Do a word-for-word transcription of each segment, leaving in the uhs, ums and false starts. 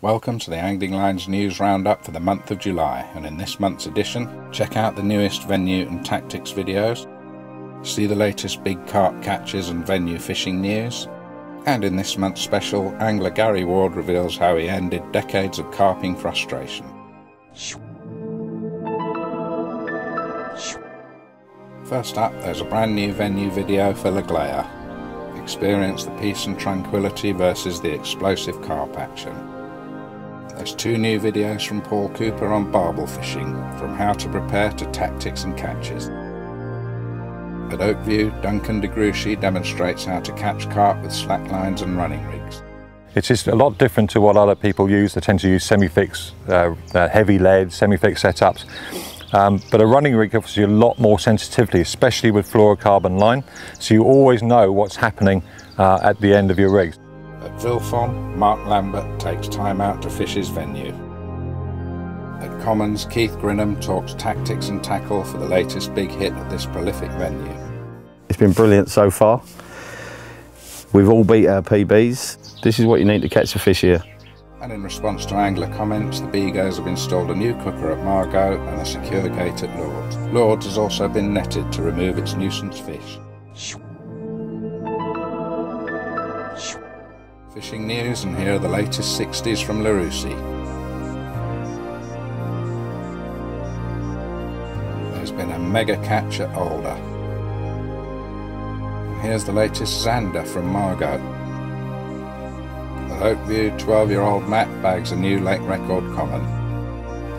Welcome to the Angling Lines News Roundup for the month of July, and in this month's edition, check out the newest venue and tactics videos, see the latest big carp catches and venue fishing news, and in this month's special, angler Gary Ward reveals how he ended decades of carping frustration. First up, there's a brand new venue video for La Glehias. Experience the peace and tranquility versus the explosive carp action. There's two new videos from Paul Cooper on barbel fishing, from how to prepare to tactics and catches. At Oakview, Duncan Degrucci demonstrates how to catch carp with slack lines and running rigs. It's just a lot different to what other people use. They tend to use semi-fix, uh, uh, heavy lead, semi-fix setups. Um, but a running rig offers you a lot more sensitivity, especially with fluorocarbon line, so you always know what's happening uh, at the end of your rigs. At Villefond, Mark Lambert takes time out to fish his venue. At Commons, Keith Grinham talks tactics and tackle for the latest big hit at this prolific venue. It's been brilliant so far. We've all beat our P Bs. This is what you need to catch a fish here. And in response to angler comments, the Beagles have installed a new cooker at Margot and a secure gate at Lourdes. Lourdes has also been netted to remove its nuisance fish. Fishing news, and here are the latest sixties from LaRoussi. There's been a mega catch at Alder. And here's the latest Xander from Margot. At Oakview, twelve-year-old Matt bags a new lake record common.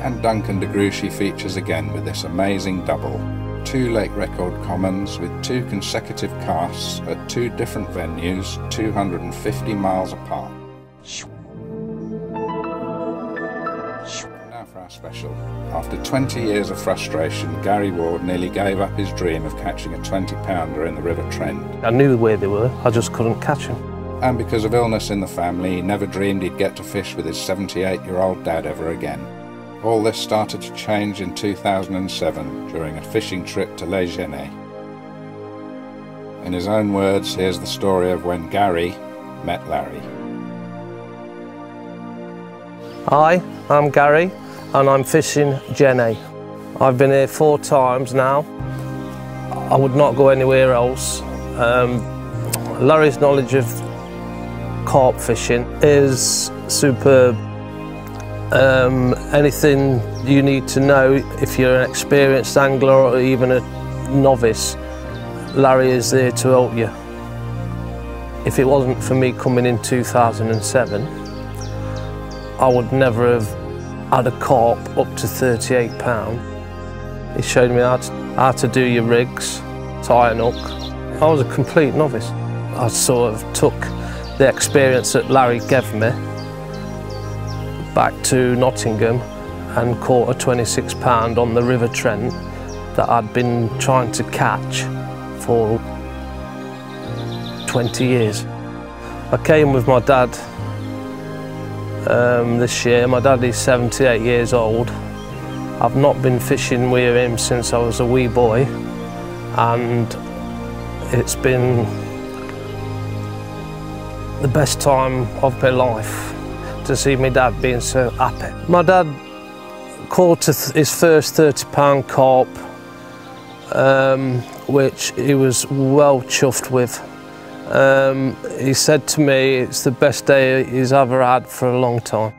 And Duncan Degrucci features again with this amazing double. Two lake record commons with two consecutive casts at two different venues, two hundred fifty miles apart. Now for our special. After twenty years of frustration, Gary Ward nearly gave up his dream of catching a twenty pounder in the River Trent. I knew where they were, I just couldn't catch them. And because of illness in the family, he never dreamed he'd get to fish with his seventy-eight-year-old dad ever again. All this started to change in two thousand seven, during a fishing trip to Les Genets. In his own words, here's the story of when Gary met Larry. Hi, I'm Gary, and I'm fishing Genets. I've been here four times now. I would not go anywhere else. Um, Larry's knowledge of carp fishing is superb. Um, anything you need to know if you're an experienced angler or even a novice, Larry is there to help you. If it wasn't for me coming in two thousand seven, I would never have had a carp up to thirty-eight pound. He showed me how to, how to do your rigs, tie an hook. I was a complete novice. I sort of took the experience that Larry gave me back to Nottingham and caught a twenty-six pound on the River Trent that I'd been trying to catch for twenty years. I came with my dad um, this year. My dad is seventy-eight years old. I've not been fishing with him since I was a wee boy, and it's been the best time of my life to see my dad being so happy. My dad caught his first thirty pound carp, um, which he was well chuffed with. Um, he said to me it's the best day he's ever had for a long time.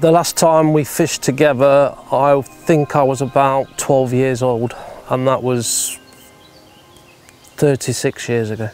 The last time we fished together, I think I was about twelve years old, and that was thirty-six years ago.